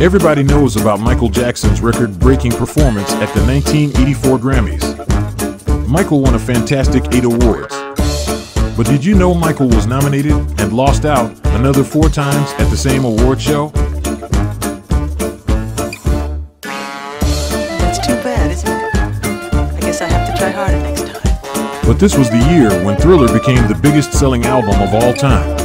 Everybody knows about Michael Jackson's record-breaking performance at the 1984 Grammys. Michael won a fantastic 8 awards. But did you know Michael was nominated and lost out another 4 times at the same award show? That's too bad, isn't it? I guess I have to try harder next time. But this was the year when Thriller became the biggest selling album of all time.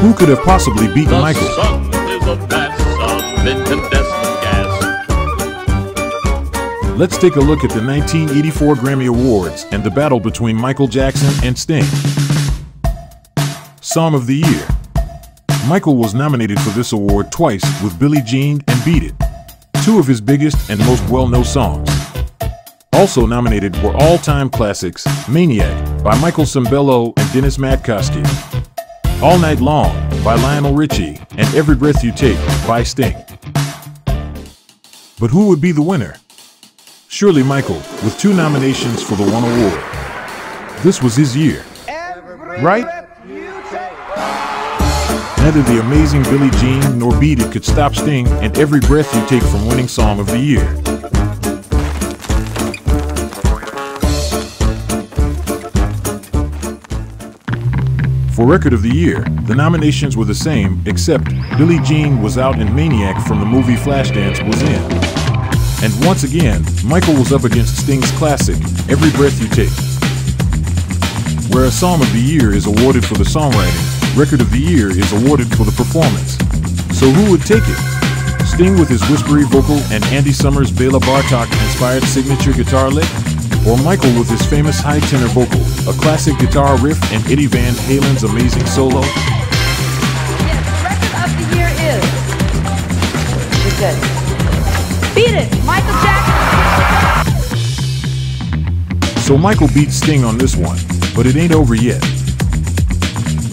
Who could have possibly beaten Michael? The sun is a vast sun, incandescent gas. Let's take a look at the 1984 Grammy Awards and the battle between Michael Jackson and Sting. Song of the Year. Michael was nominated for this award twice with Billie Jean and Beat It, 2 of his biggest and most well-known songs. Also nominated were all-time classics Maniac by Michael Sembello and Dennis Matkowski, All Night Long by Lionel Richie, and Every Breath You Take by Sting. But who would be the winner? Surely Michael, with 2 nominations for the 1 award. This was his year, right? Neither the amazing Billie Jean nor Beat It could stop Sting and Every Breath You Take from winning Song of the Year. For Record of the Year, the nominations were the same, except Billie Jean was out and Maniac from the movie Flashdance was in. And once again, Michael was up against Sting's classic, Every Breath You Take. Where a Song of the Year is awarded for the songwriting, Record of the Year is awarded for the performance. So who would take it? Sting with his whispery vocal and Andy Summers' Bela Bartok inspired signature guitar lick? Or Michael with his famous high tenor vocal, a classic guitar riff, and Eddie Van Halen's amazing solo? Yes, Record of the Year is... We're good. Beat It, Michael Jackson! So Michael beats Sting on this one, but it ain't over yet.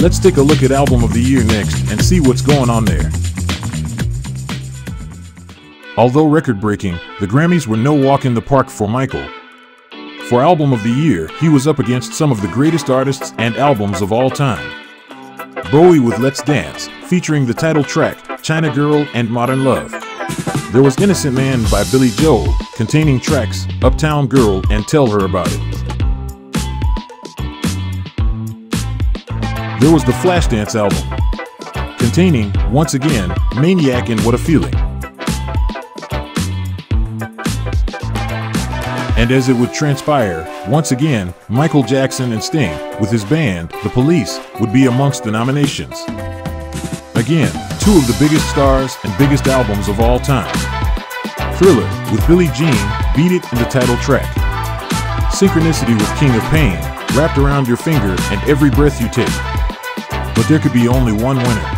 Let's take a look at Album of the Year next and see what's going on there. Although record-breaking, the Grammys were no walk in the park for Michael. For Album of the Year, he was up against some of the greatest artists and albums of all time. Bowie with Let's Dance, featuring the title track, China Girl and Modern Love. There was Innocent Man by Billy Joel, containing tracks, Uptown Girl and Tell Her About It. There was the Flashdance album, containing, once again, Maniac and What a Feeling. And as it would transpire, once again, Michael Jackson and Sting, with his band, The Police, would be amongst the nominations. Again, 2 of the biggest stars and biggest albums of all time. Thriller, with Billie Jean, Beat It, and the title track. Synchronicity with King of Pain, Wrapped Around Your Finger, and Every Breath You Take. But there could be only one winner.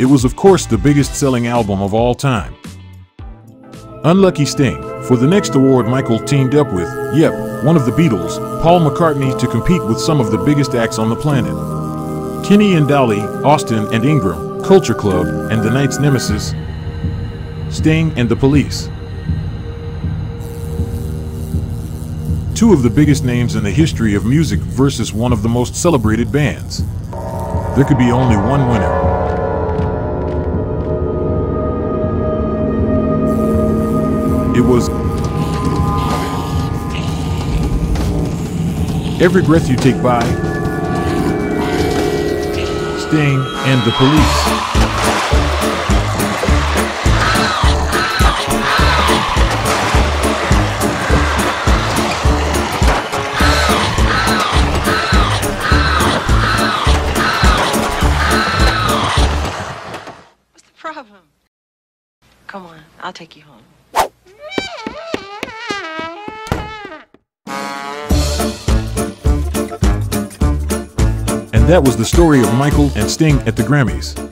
It was, of course, the biggest selling album of all time. Unlucky Sting. For the next award, Michael teamed up with, one of the Beatles, Paul McCartney, to compete with some of the biggest acts on the planet. Kenny and Dolly, Austin and Ingram, Culture Club, and the Night's Nemesis, Sting and The Police. 2 of the biggest names in the history of music versus one of the most celebrated bands. There could be only one winner. It was Every Breath You Take by Sting and The Police. Come on, I'll take you home. And that was the story of Michael and Sting at the Grammys.